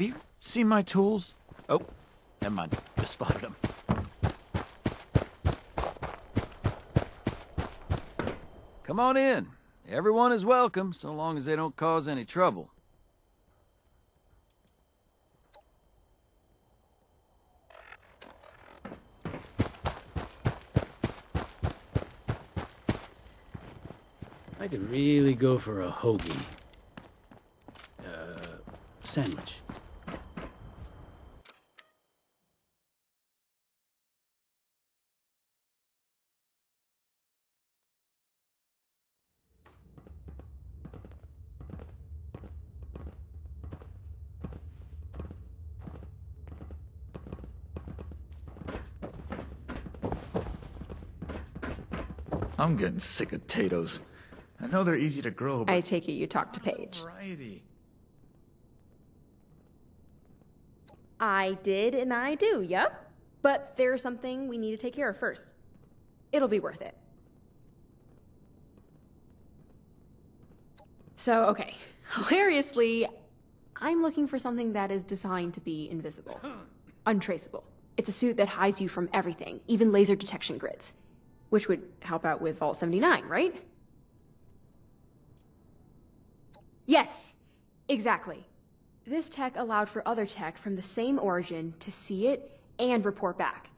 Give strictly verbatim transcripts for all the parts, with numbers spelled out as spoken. Have you seen my tools? Oh, never mind. Just spotted them. Come on in. Everyone is welcome, so long as they don't cause any trouble. I could really go for a hoagie. Uh, sandwich. I'm getting sick of potatoes. I know they're easy to grow, but... I take it you talked to Paige. Variety. I did and I do, yep. But there's something we need to take care of first. It'll be worth it. So, okay. Hilariously, I'm looking for something that is designed to be invisible. Untraceable. It's a suit that hides you from everything, even laser detection grids. Which would help out with Vault seventy-nine, right? Yes, exactly. This tech allowed for other tech from the same origin to see it and report back.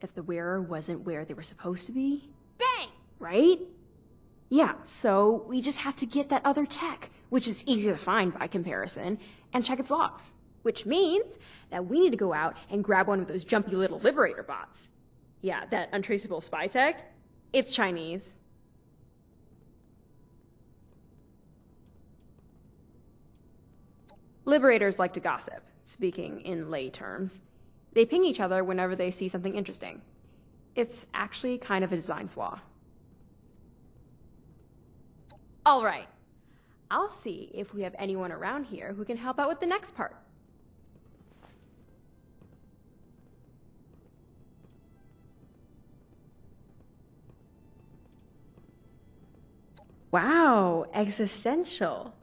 If the wearer wasn't where they were supposed to be... Bang! Right? Yeah, so we just have to get that other tech, which is easy to find by comparison, and check its logs. Which means that we need to go out and grab one of those jumpy little Liberator bots. Yeah, that untraceable spy tech, it's Chinese. Liberators like to gossip, speaking in lay terms. They ping each other whenever they see something interesting. It's actually kind of a design flaw. All right, I'll see if we have anyone around here who can help out with the next part. Wow, existential.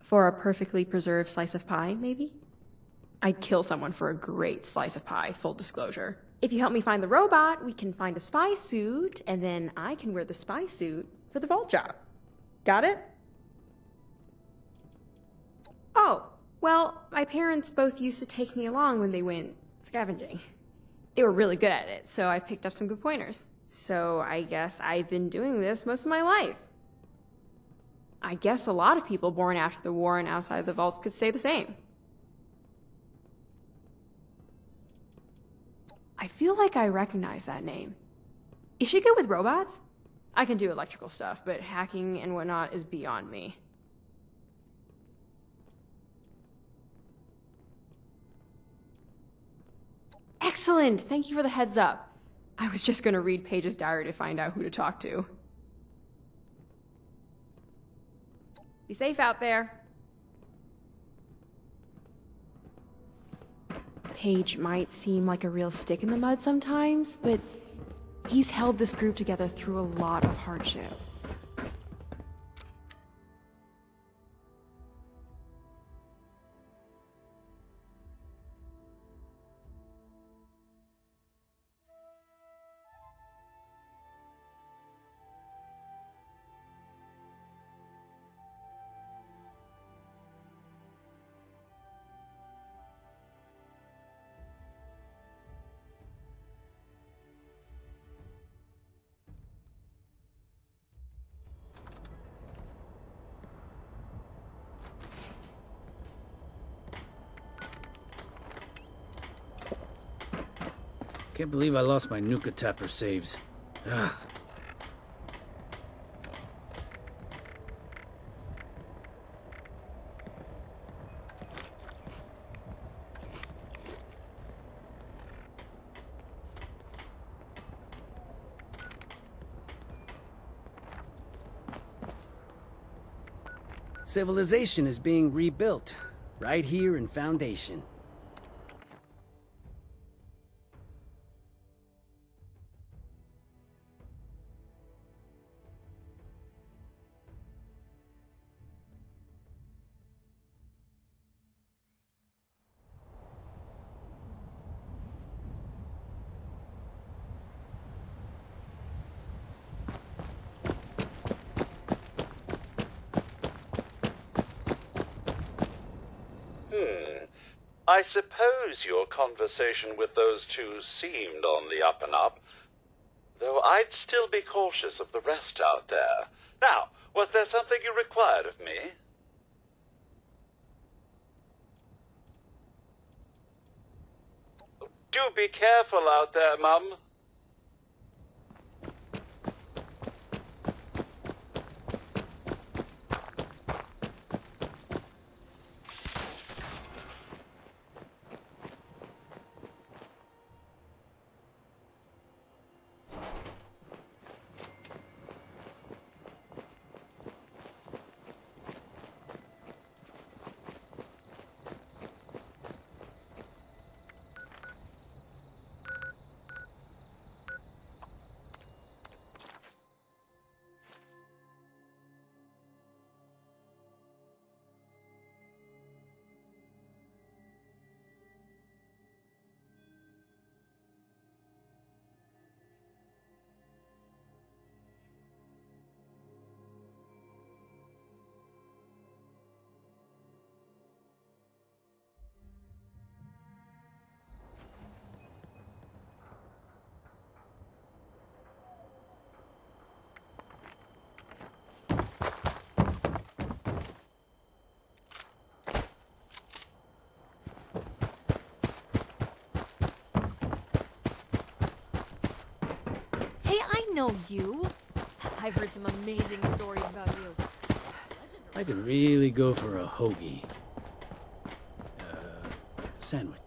For a perfectly preserved slice of pie, maybe? I'd kill someone for a great slice of pie, full disclosure. If you help me find the robot, we can find a spy suit, and then I can wear the spy suit for the vault job. Got it? Oh, well, my parents both used to take me along when they went scavenging. They were really good at it, so I picked up some good pointers. So I guess I've been doing this most of my life. I guess a lot of people born after the war and outside the vaults could say the same. I feel like I recognize that name. Is she good with robots? I can do electrical stuff, but hacking and whatnot is beyond me. Excellent! Thank you for the heads up. I was just going to read Paige's diary to find out who to talk to. Be safe out there. Paige might seem like a real stick in the mud sometimes, but he's held this group together through a lot of hardship. Can't believe I lost my Nuka-Tapper saves. Ugh. Civilization is being rebuilt, right here in Foundation. I suppose your conversation with those two seemed on the up and up, though I'd still be cautious of the rest out there. Now, was there something you required of me? Do be careful out there, Mum. Know you. I've heard some amazing stories about you. Legendary. I could really go for a hoagie. Uh, sandwich.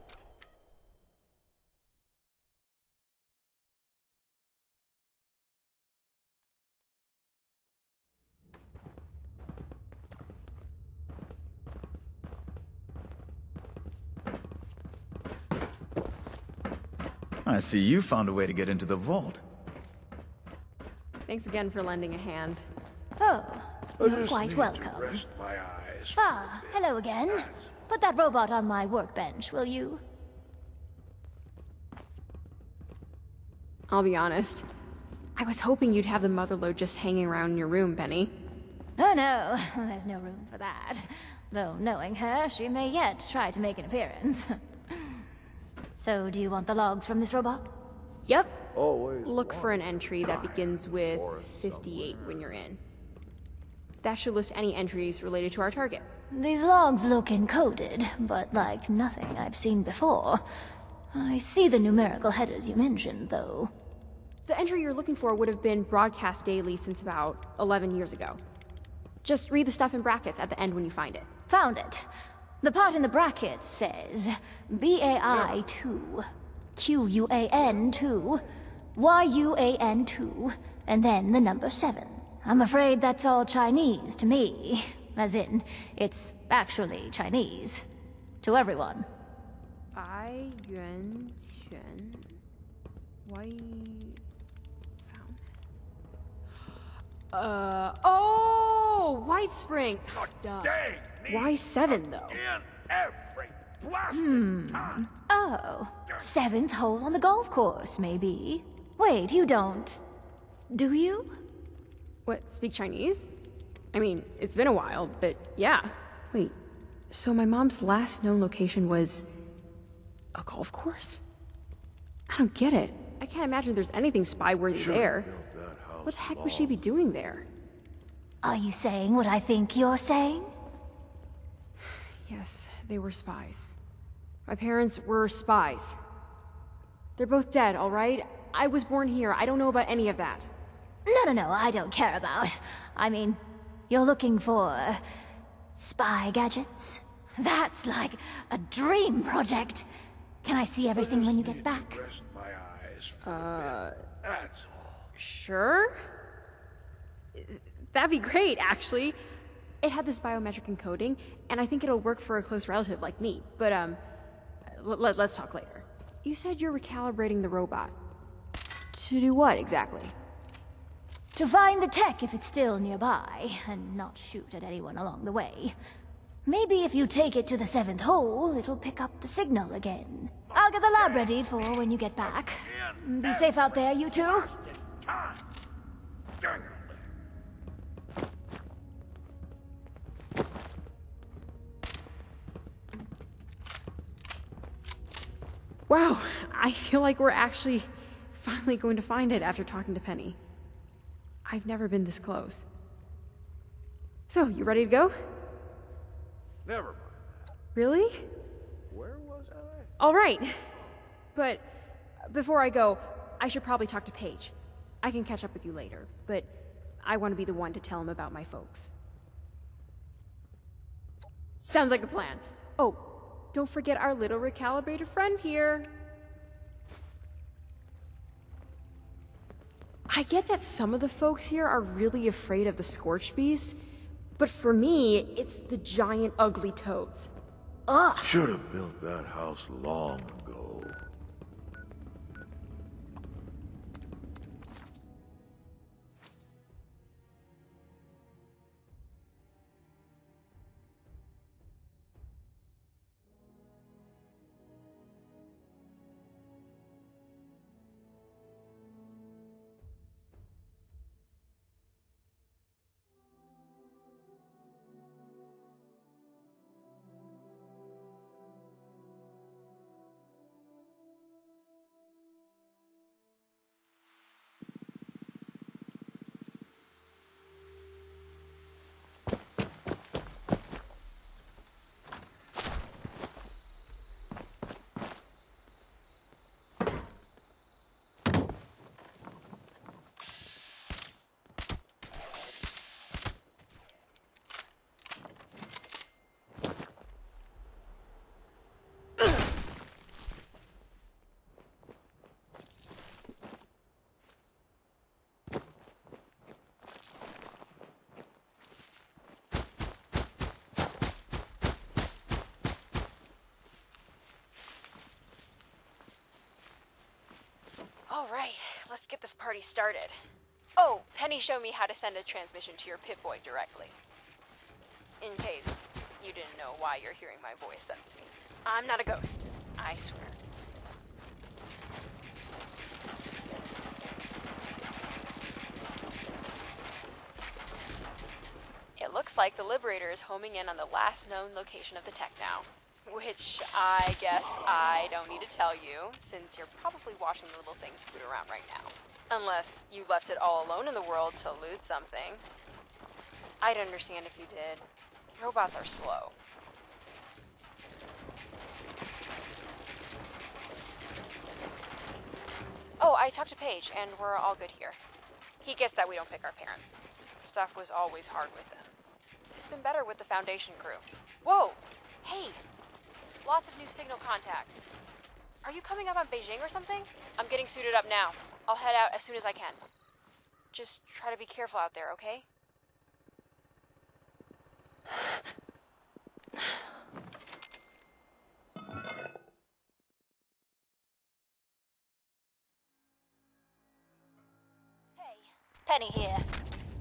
I see you found a way to get into the vault. Thanks again for lending a hand. Oh, you're quite welcome. Rest my eyes. Ah, hello again. Put that robot on my workbench, will you? I'll be honest. I was hoping you'd have the motherlode just hanging around in your room, Penny. Oh no, there's no room for that. Though, knowing her, she may yet try to make an appearance. So, do you want the logs from this robot? Yep. Always look for an entry that begins with fifty-eight when you're in. That should list any entries related to our target. These logs look encoded, but like nothing I've seen before. I see the numerical headers you mentioned, though. The entry you're looking for would have been broadcast daily since about eleven years ago. Just read the stuff in brackets at the end when you find it. Found it. The part in the brackets says B A I two. Q U A N two, Y U A N two, and then the number seven. I'm afraid that's all Chinese to me. As in, it's actually Chinese. To everyone. I Yuan Quan. Why found it? Uh oh, Whitespring. Why seven though? In every Hmm. Time. Oh, seventh hole on the golf course, maybe. Wait, you don't... do you? What, speak Chinese? I mean, it's been a while, but yeah. Wait, so my mom's last known location was... a golf course? I don't get it. I can't imagine there's anything spy-worthy there. What the heck long. would she be doing there? Are you saying what I think you're saying? Yes. They were spies. My parents were spies. They're both dead, all right? I was born here. I don't know about any of that. No, no, no. I don't care about. I mean, you're looking for... spy gadgets? That's like a dream project. Can I see everything when you get back? Rest my eyes for uh... That's all. Sure? That'd be great, actually. It had this biometric encoding, and I think it'll work for a close relative like me, but, um, let, let's talk later. You said you're recalibrating the robot. To do what, exactly? To find the tech if it's still nearby, and not shoot at anyone along the way. Maybe if you take it to the seventh hole, it'll pick up the signal again. I'll get the lab ready for when you get back. Be safe out there, you two. Wow, I feel like we're actually finally going to find it after talking to Penny. I've never been this close. So, you ready to go? Never mind that. Really? Where was I? All right. But before I go, I should probably talk to Paige. I can catch up with you later, but I want to be the one to tell him about my folks. Sounds like a plan. Oh, don't forget our little recalibrator friend here. I get that some of the folks here are really afraid of the Scorch Beasts, but for me, it's the giant ugly toads. Ugh! Should have built that house long ago. Alright, let's get this party started. Oh, Penny showed me how to send a transmission to your Pip-Boy directly. In case you didn't know why you're hearing my voice suddenly. I'm not a ghost, I swear. It looks like the Liberator is homing in on the last known location of the tech now. Which, I guess I don't need to tell you, since you're probably watching the little thing scoot around right now. Unless you left it all alone in the world to loot something. I'd understand if you did. Robots are slow. Oh, I talked to Paige, and we're all good here. He gets that we don't pick our parents. Stuff was always hard with them. It's been better with the Foundation crew. Whoa! Hey! Lots of new signal contacts. Are you coming up on Beijing or something? I'm getting suited up now. I'll head out as soon as I can. Just try to be careful out there, okay? Hey, Penny here.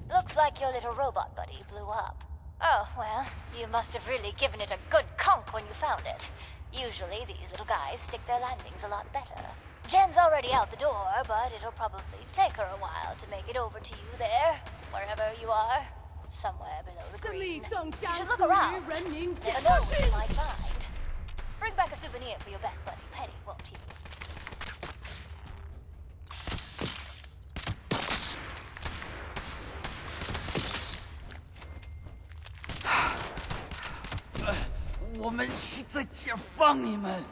Looks like your little robot buddy blew up. Oh, well, you must have really given it a good conk when you found it. Usually, these little guys stick their landings a lot better. Jen's already out the door, but it'll probably take her a while to make it over to you there, wherever you are, somewhere below the green. You should look around. Never know what you might find. Bring back a souvenir for your best buddy, Penny, won't you? I am going to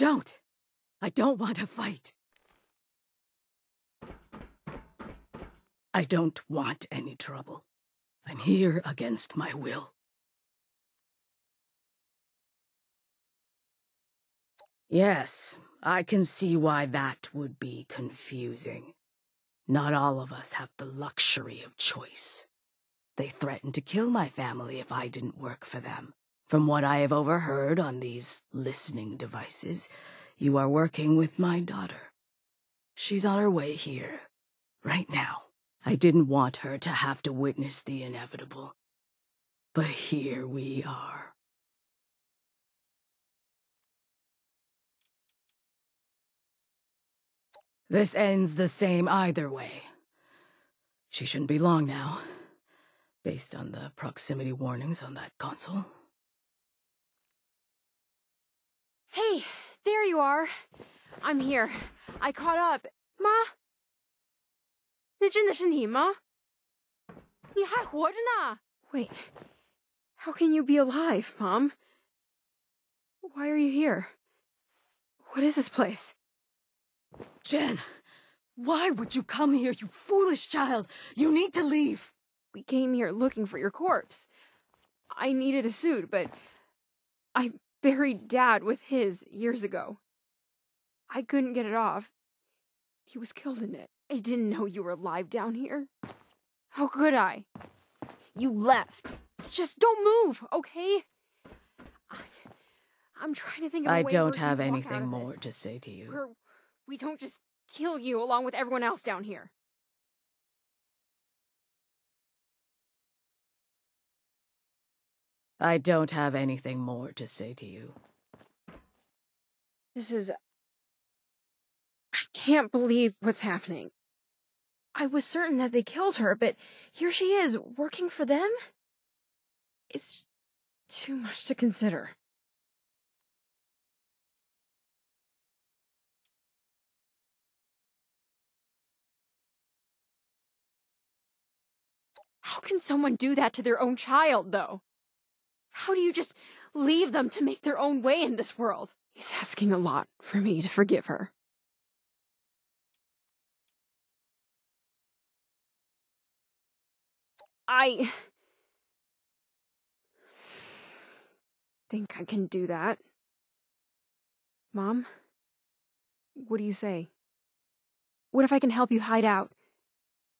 Don't. I don't want to fight. I don't want any trouble. I'm here against my will. Yes, I can see why that would be confusing. Not all of us have the luxury of choice. They threatened to kill my family if I didn't work for them. From what I have overheard on these listening devices, you are working with my daughter. She's on her way here, right now. I didn't want her to have to witness the inevitable. But here we are. This ends the same either way. She shouldn't be long now, based on the proximity warnings on that console. Hey, there you are. I'm here. I caught up. Ma? 那真的是你吗？你还活着呢? Wait, how can you be alive, Mom? Why are you here? What is this place? Jen, why would you come here, you foolish child? You need to leave. We came here looking for your corpse. I needed a suit, but I buried Dad with his years ago. I couldn't get it off. He was killed in it. I didn't know you were alive down here. How could I? You left. Just don't move, okay? I, I'm trying to think of a way. I don't have anything more to say to you. Where we don't just kill you along with everyone else down here. I don't have anything more to say to you. This is... I can't believe what's happening. I was certain that they killed her, but here she is, working for them? It's too much to consider. How can someone do that to their own child, though? How do you just leave them to make their own way in this world? He's asking a lot for me to forgive her. I think I can do that. Mom, what do you say? What if I can help you hide out?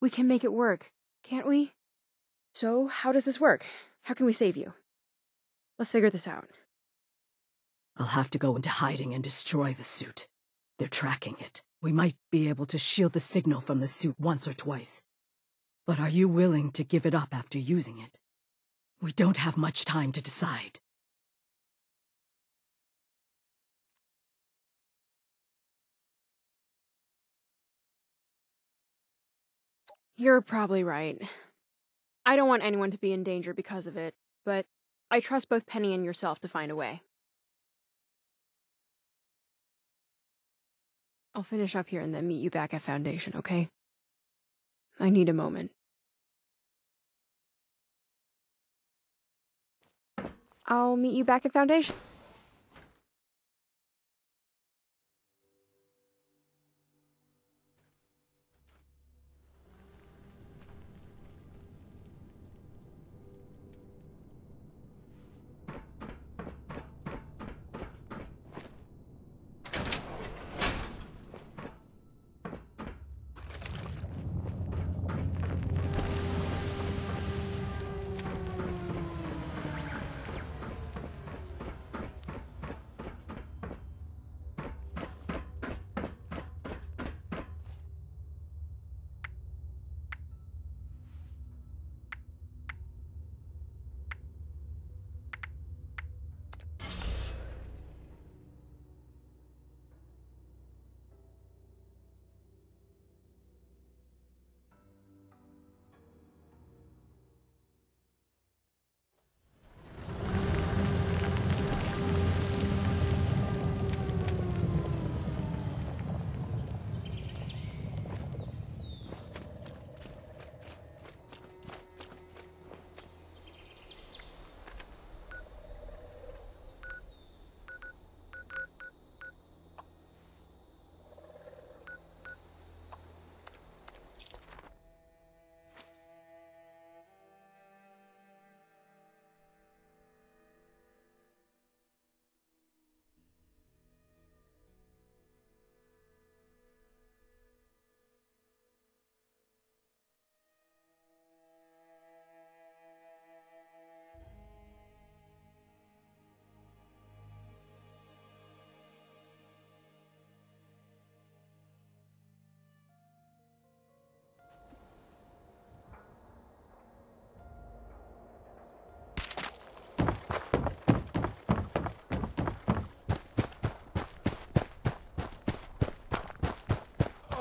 We can make it work, can't we? So, how does this work? How can we save you? Let's figure this out. I'll have to go into hiding and destroy the suit. They're tracking it. We might be able to shield the signal from the suit once or twice. But are you willing to give it up after using it? We don't have much time to decide. You're probably right. I don't want anyone to be in danger because of it, but I trust both Penny and yourself to find a way. I'll finish up here and then meet you back at Foundation, okay? I need a moment. I'll meet you back at Foundation.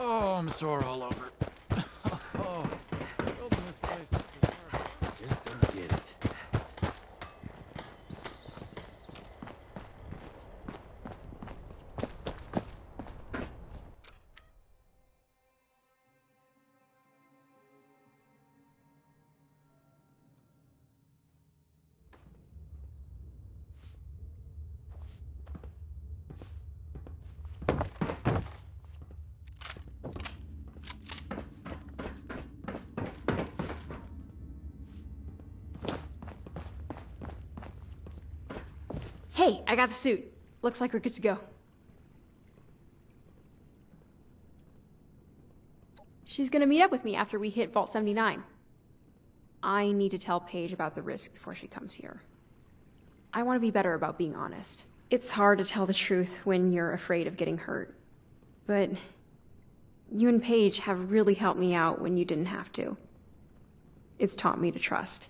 Oh, I'm sore all over. Oh, this place is bizarre. I just don't get it. Hey, I got the suit. Looks like we're good to go. She's gonna meet up with me after we hit Vault seventy-nine. I need to tell Paige about the risk before she comes here. I want to be better about being honest. It's hard to tell the truth when you're afraid of getting hurt. But you and Paige have really helped me out when you didn't have to. It's taught me to trust.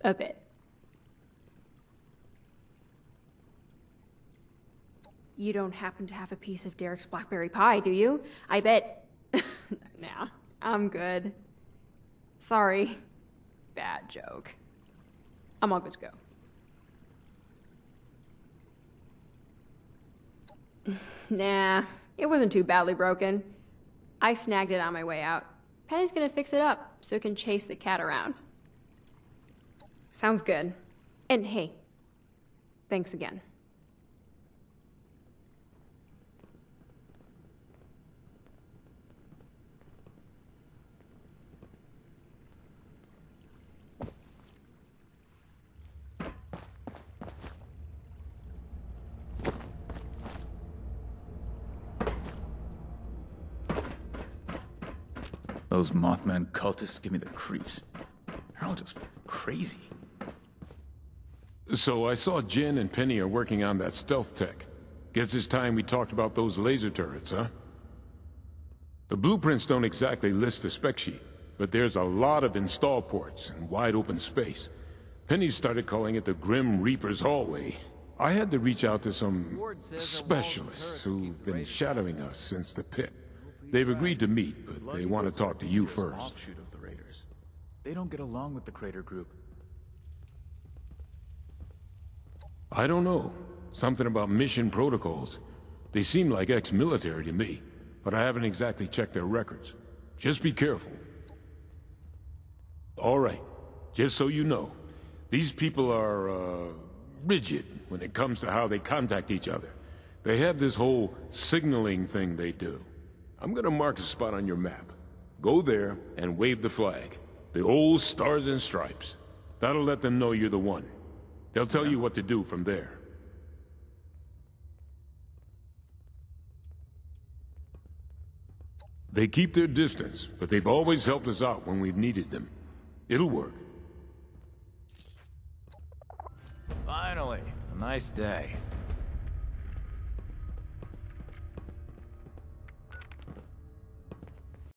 A bit. You don't happen to have a piece of Derek's blackberry pie, do you? I bet... Nah, I'm good. Sorry. Bad joke. I'm all good to go. Nah, it wasn't too badly broken. I snagged it on my way out. Penny's gonna fix it up so it can chase the cat around. Sounds good. And hey, thanks again. Those Mothman cultists give me the creeps. They're all just crazy. So I saw Jen and Penny are working on that stealth tech. Guess it's time we talked about those laser turrets, huh? The blueprints don't exactly list the spec sheet, but there's a lot of install ports and wide open space. Penny started calling it the Grim Reaper's hallway. I had to reach out to some specialists who've been shadowing us since the pit. They've agreed to meet, but they want to talk to you first. Offshoot of the Raiders. They don't get along with the Crater Group. I don't know. Something about mission protocols. They seem like ex-military to me, but I haven't exactly checked their records. Just be careful. All right. Just so you know, these people are, uh, rigid when it comes to how they contact each other. They have this whole signaling thing they do. I'm gonna mark a spot on your map. Go there and wave the flag. The old stars and stripes. That'll let them know you're the one. They'll tell you what to do from there. They keep their distance, but they've always helped us out when we've needed them. It'll work. Finally, a nice day.